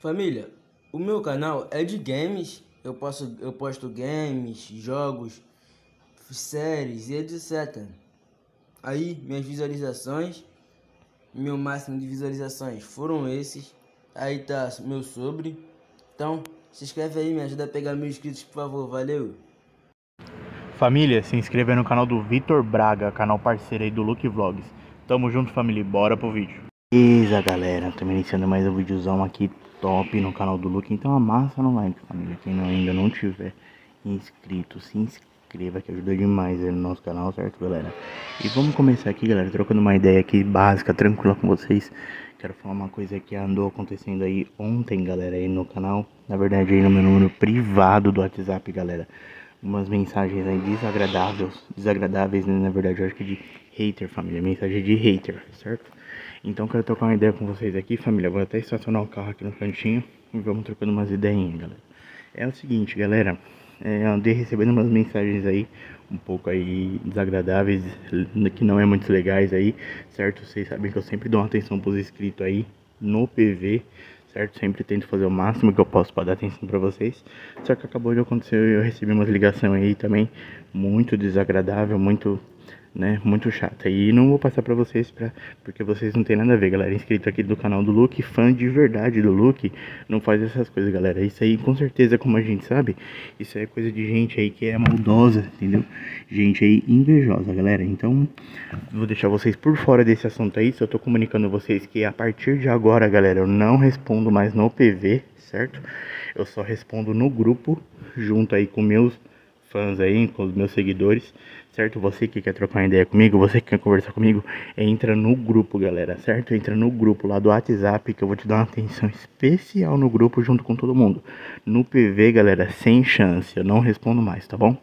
Família, o meu canal é de games, eu posto games, jogos, séries e etc. Aí minhas visualizações, meu máximo de visualizações foram esses. Aí tá meu sobre. Então se inscreve aí, me ajuda a pegar 1000 inscritos, por favor, valeu. Família, se inscreva no canal do Victor Braga, canal parceiro aí do Luck Vlogs. Tamo junto, família, bora pro vídeo. Beleza, galera, estamos iniciando mais um videozão aqui top no canal do Luquin. Então amassa no like, família. Quem ainda não tiver inscrito, se inscreva, que ajuda demais aí no nosso canal, certo, galera? E vamos começar aqui, galera, trocando uma ideia aqui básica, tranquila com vocês. Quero falar uma coisa que andou acontecendo aí ontem, galera, aí no canal. Na verdade, aí no meu número privado do WhatsApp, galera. Umas mensagens aí desagradáveis, né? Na verdade, eu acho que de hater, família. Mensagem de hater, certo? Então quero trocar uma ideia com vocês aqui, família. Vou até estacionar o carro aqui no cantinho e vamos trocando umas ideinhas, galera. É o seguinte, galera, eu andei recebendo umas mensagens aí um pouco aí desagradáveis, que não é muito legais aí, certo? Vocês sabem que eu sempre dou uma atenção pros inscritos aí no PV, certo? Sempre tento fazer o máximo que eu posso para dar atenção para vocês. Só que acabou de acontecer, eu recebi umas ligações aí também muito desagradável, muito, né, muito chata. E não vou passar pra vocês porque vocês não tem nada a ver, galera. Inscrito aqui do canal do Luck, fã de verdade do Luck, não faz essas coisas, galera. Isso aí, com certeza, como a gente sabe, isso aí é coisa de gente aí que é maldosa, entendeu? Gente aí invejosa, galera. Então, vou deixar vocês por fora desse assunto aí. Só tô comunicando a vocês que a partir de agora, galera, eu não respondo mais no PV, certo? Eu só respondo no grupo, junto aí com meus fãs aí, com os meus seguidores, certo? Você que quer trocar uma ideia comigo, você que quer conversar comigo, entra no grupo, galera, certo? Entra no grupo lá do WhatsApp, que eu vou te dar uma atenção especial no grupo junto com todo mundo. No PV, galera, sem chance, eu não respondo mais, tá bom?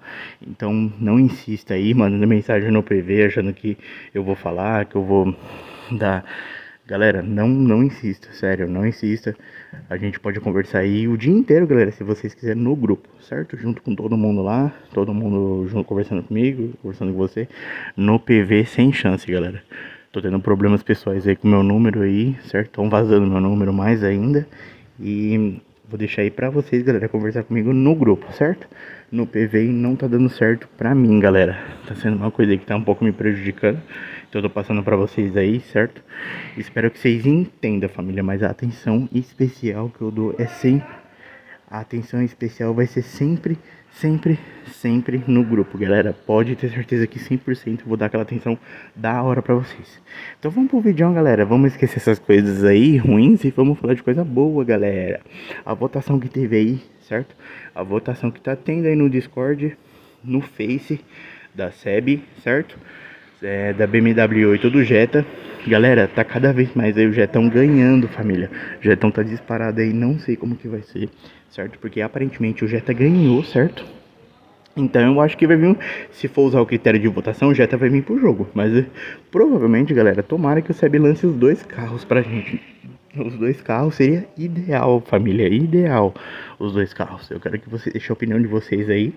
Então não insista aí, mandando mensagem no PV achando que eu vou falar, que eu vou dar... Galera, não insista, sério, não insista. A gente pode conversar aí o dia inteiro, galera, se vocês quiserem, no grupo, certo? Junto com todo mundo lá, todo mundo junto conversando comigo, conversando com você. No PV, sem chance, galera. Tô tendo problemas pessoais aí com meu número aí, certo? Estão vazando meu número mais ainda. E vou deixar aí pra vocês, galera, conversar comigo no grupo, certo? No PV não tá dando certo pra mim, galera. Tá sendo uma coisa aí que tá um pouco me prejudicando. Eu tô passando pra vocês aí, certo? Espero que vocês entendam, família, mas a atenção especial que eu dou é sempre... A atenção especial vai ser sempre, sempre, sempre no grupo, galera. Pode ter certeza que 100% eu vou dar aquela atenção da hora pra vocês. Então vamos pro vídeo, galera. Vamos esquecer essas coisas aí ruins e vamos falar de coisa boa, galera. A votação que teve aí, certo? A votação que tá tendo aí no Discord, no Face da Seb, certo? Da BMW i8 do Jetta. Galera, tá cada vez mais aí o Jettão ganhando, família. O Jettão tá disparado aí, não sei como que vai ser, certo? Porque aparentemente o Jetta ganhou, certo? Então eu acho que vai vir, se for usar o critério de votação, o Jetta vai vir pro jogo. Mas provavelmente, galera, tomara que o Seb lance os dois carros pra gente. Os dois carros seria ideal, família, ideal. Os dois carros, eu quero que você deixe a opinião de vocês aí,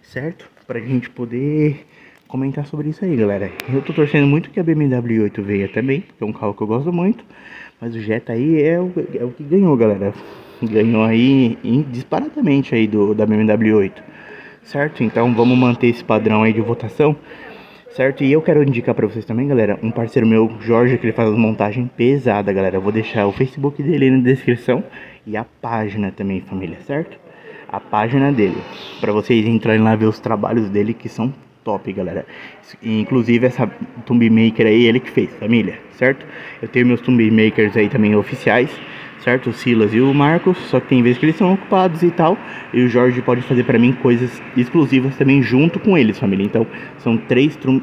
certo? Pra gente poder... comentar sobre isso aí, galera. Eu tô torcendo muito que a BMW 8 venha também, porque é um carro que eu gosto muito. Mas o Jetta aí é o que ganhou, galera. Ganhou aí disparadamente aí da BMW 8, certo? Então vamos manter esse padrão aí de votação, certo? E eu quero indicar pra vocês também, galera, um parceiro meu, Jorge, que ele faz uma montagem pesada, galera. Eu vou deixar o Facebook dele aí na descrição e a página também, família, certo? A página dele, pra vocês entrarem lá ver os trabalhos dele, que são top, galera. Inclusive essa Tom Maker aí, ele que fez, família, certo? Eu tenho meus Tom Makers aí também oficiais, certo? O Silas e o Marcos, só que tem vezes que eles são ocupados e tal. E o Jorge pode fazer pra mim coisas exclusivas também junto com eles, família. Então são três Tom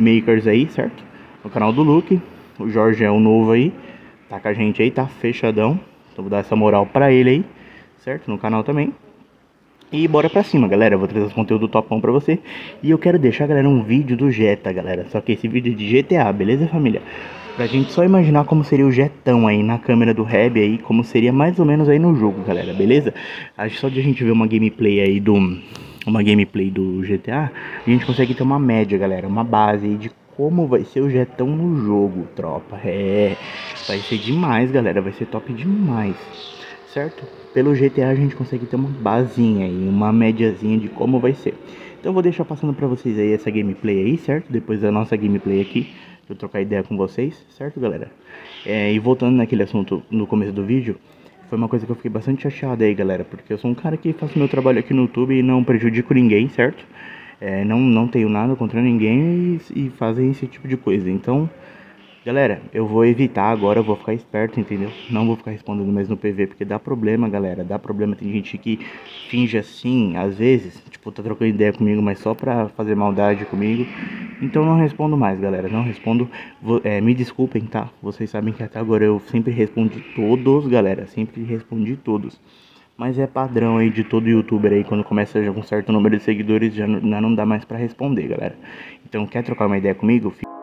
Makers aí, certo? No canal do Luck. O Jorge é o novo aí, tá com a gente aí, tá fechadão. Então vou dar essa moral pra ele aí, certo? No canal também. E bora pra cima, galera, eu vou trazer os conteúdos topão pra você. E eu quero deixar, galera, um vídeo do Jetta, galera. Só que esse vídeo é de GTA, beleza, família? Pra gente só imaginar como seria o Jettão aí na câmera do Reb aí, como seria mais ou menos aí no jogo, galera, beleza? Só de a gente ver uma gameplay aí do GTA, a gente consegue ter uma média, galera, uma base aí de como vai ser o jetão no jogo, tropa. É, vai ser demais, galera, vai ser top demais, certo? Pelo GTA a gente consegue ter uma basinha e uma médiazinha de como vai ser. Então eu vou deixar passando pra vocês aí essa gameplay aí, certo? Depois da nossa gameplay aqui, eu trocar ideia com vocês, certo, galera? É, e voltando naquele assunto no começo do vídeo, foi uma coisa que eu fiquei bastante chateado aí, galera, porque eu sou um cara que faço meu trabalho aqui no YouTube e não prejudico ninguém, certo? É, não tenho nada contra ninguém e fazem esse tipo de coisa. Então, galera, eu vou evitar agora, eu vou ficar esperto, entendeu? Não vou ficar respondendo mais no PV, porque dá problema, galera, dá problema. Tem gente que finge assim, às vezes, tipo, tá trocando ideia comigo, mas só pra fazer maldade comigo. Então não respondo mais, galera, não respondo. Me desculpem, tá? Vocês sabem que até agora eu sempre respondi todos, galera, sempre respondi todos. Mas é padrão aí de todo youtuber aí, quando começa já com um certo número de seguidores, já não dá mais pra responder, galera. Então quer trocar uma ideia comigo? Fica...